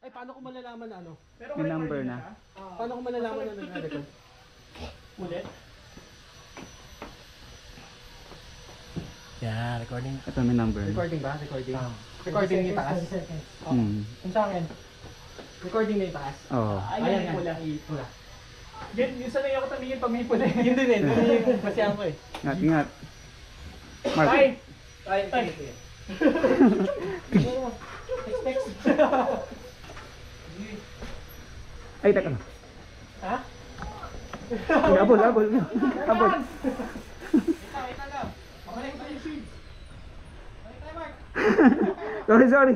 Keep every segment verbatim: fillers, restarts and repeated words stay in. Ay, paano ko malalaman na ano? Pero may number na. Uh, paano ko malalaman na nag-record? Ulit. Yeah, recording. Ito may number. Recording ba? Recording. Ah. Recording ni taas. Oh. Mm. Yung sa akin. Recording ni taas. Oh. Uh, ayan, ayan. Pula. Pula. Yan, yung sanay ako tamingin pag may pula. Yun din eh. Basihan ko eh. Ingat, ingat. Mark. Ay! Ay, ay. Ay, teka na. Ha? Abol, abol. Abol. Ito, ito lang. Makalay ko yung seeds. Balik tayo, Mark. Sorry, sorry.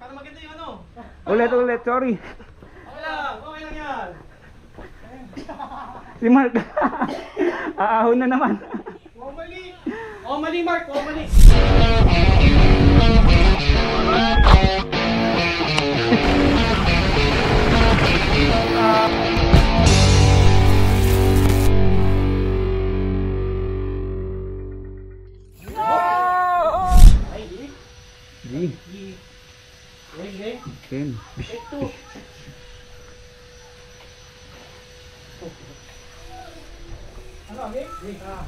Para maganda yung ano. Ulit, ulit. Sorry. Okay lang. Okay lang yan. Si Mark. Aahon na naman. O, mali. O, mali, Mark. O, mali. Ten. Ano, okay? Ah.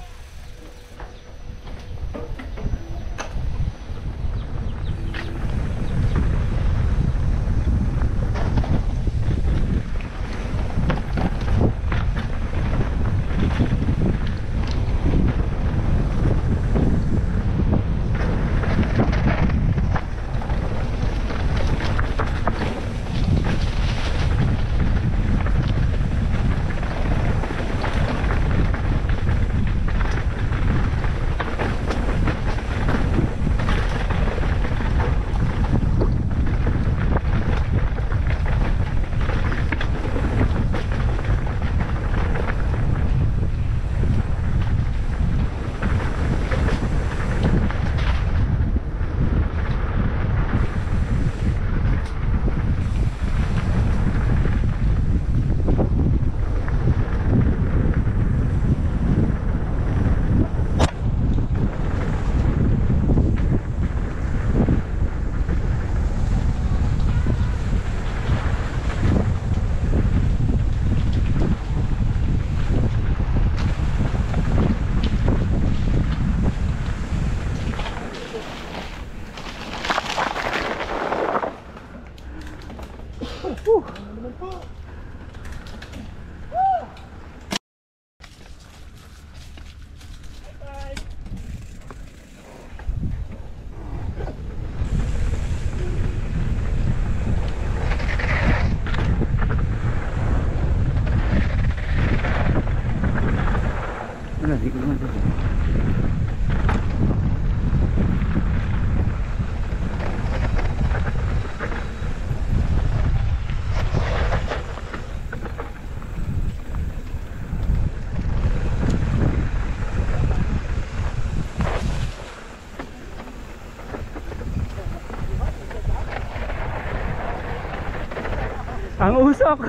Ang usok.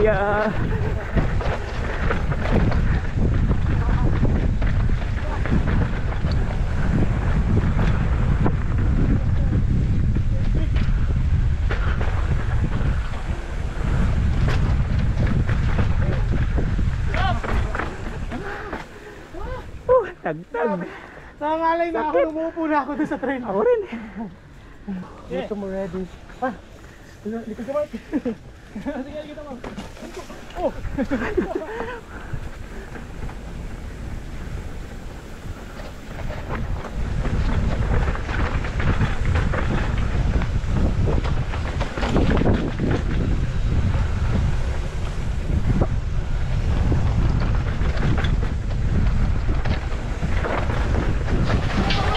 Yeah. Tag-tag. Nangalay na ako, lumupo na ako doon sa train. Ako rin. Dito mo ready. Ah, likod ka ba? Sige, likod mo. Oh!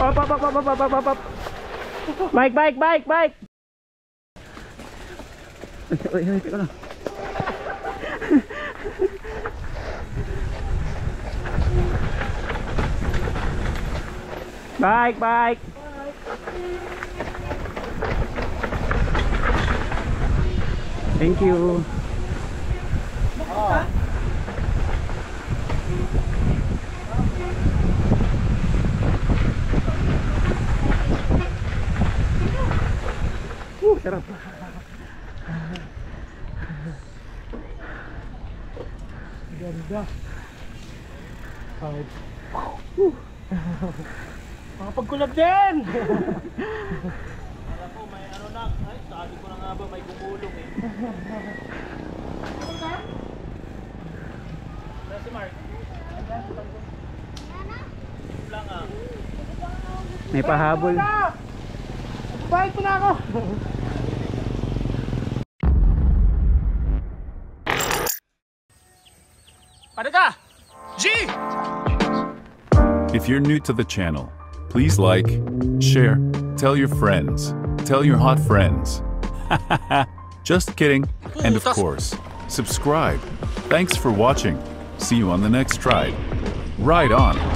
Up, up, up, up, up, up, up. Bike, bike, bike, bike. Bike, bike. Thank you. Oh. Sarap. Ganda. Five. Makapagkulab din! Alam ko, may ano na. Ay, sabi ko na nga ba, may gumulong eh. Wala si Mark. Lang ah. May pahabol. Bait po na ako! If you're new to the channel, please like, share, tell your friends, tell your hot friends. Just kidding. And of course, subscribe. Thanks for watching. See you on the next ride. Ride on!